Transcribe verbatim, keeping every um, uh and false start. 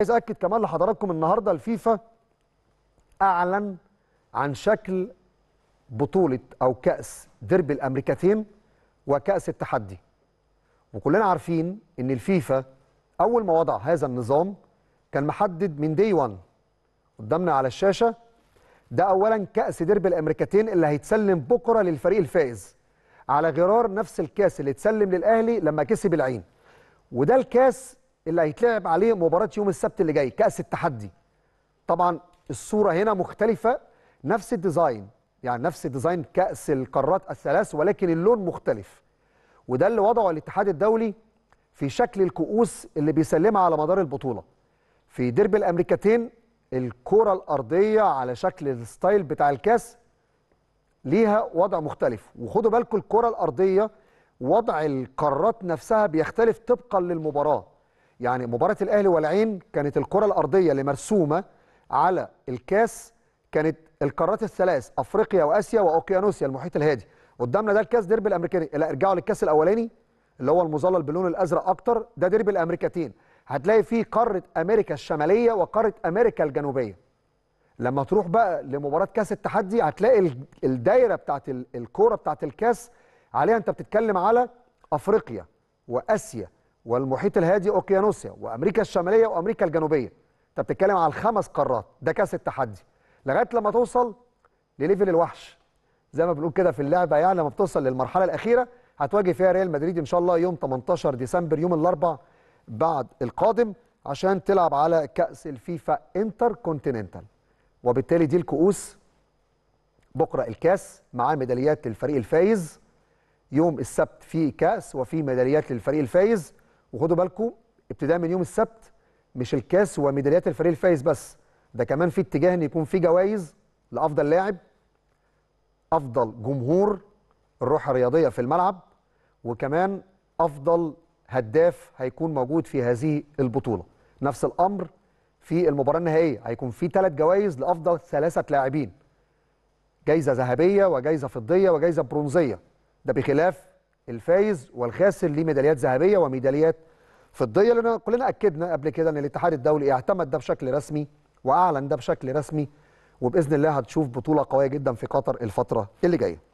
عايز أكد كمان لحضراتكم النهارده الفيفا أعلن عن شكل بطولة أو كأس ديربي الأمريكتين وكأس التحدي. وكلنا عارفين إن الفيفا أول ما وضع هذا النظام كان محدد من دي واحد. قدامنا على الشاشة ده أولاً كأس ديربي الأمريكتين اللي هيتسلم بكرة للفريق الفائز، على غرار نفس الكأس اللي اتسلم للأهلي لما كسب العين. وده الكأس اللي هيتلعب عليه مباراة يوم السبت اللي جاي، كأس التحدي. طبعا الصورة هنا مختلفة، نفس الديزاين، يعني نفس ديزاين كأس القارات الثلاث ولكن اللون مختلف. وده اللي وضعه الاتحاد الدولي في شكل الكؤوس اللي بيسلمها على مدار البطولة. في ديربي الأمريكتين الكرة الأرضية على شكل الستايل بتاع الكأس ليها وضع مختلف، وخدوا بالكم الكرة الأرضية وضع القارات نفسها بيختلف طبقا للمباراة. يعني مباراة الأهلي والعين كانت الكرة الأرضية اللي مرسومة على الكاس كانت القارات الثلاث، أفريقيا وآسيا وأوقيانوسيا المحيط الهادي. قدامنا ده الكاس ديربي الأمريكاني. لا ارجعوا للكاس الأولاني اللي هو المظلل باللون الأزرق أكتر، ده ديربي الأمريكتين. هتلاقي فيه قارة أمريكا الشمالية وقارة أمريكا الجنوبية. لما تروح بقى لمباراة كاس التحدي هتلاقي الدايرة بتاعت الكورة بتاعت الكاس عليها أنت بتتكلم على أفريقيا وآسيا والمحيط الهادي اوقيانوسيا وامريكا الشماليه وامريكا الجنوبيه. انت بتتكلم على الخمس قارات، ده كاس التحدي. لغايه لما توصل لليفل الوحش زي ما بنقول كده في اللعبه، يعني لما بتوصل للمرحله الاخيره هتواجه فيها ريال مدريد ان شاء الله يوم تمنتاشر ديسمبر يوم الاربعاء بعد القادم، عشان تلعب على كاس الفيفا انتركونتيننتال. وبالتالي دي الكؤوس. بكره الكاس معاه ميداليات للفريق الفايز، يوم السبت في كاس وفي ميداليات للفريق الفايز. وخدوا بالكم ابتداء من يوم السبت مش الكاس وميداليات الفريق الفايز بس، ده كمان في اتجاه ان يكون في جوائز لافضل لاعب، افضل جمهور، الروح الرياضيه في الملعب، وكمان افضل هداف هيكون موجود في هذه البطوله. نفس الامر في المباراه النهائيه، هيكون في ثلاث جوائز لافضل ثلاثه لاعبين، جائزه ذهبيه وجائزه فضيه وجائزه برونزيه. ده بخلاف الفايز والخاسر ليه ميداليات ذهبيه وميداليات فضيه، لان كلنا اكدنا قبل كده ان الاتحاد الدولي اعتمد ده بشكل رسمي واعلن ده بشكل رسمي. وباذن الله هتشوف بطوله قويه جدا في قطر الفتره اللي جايه.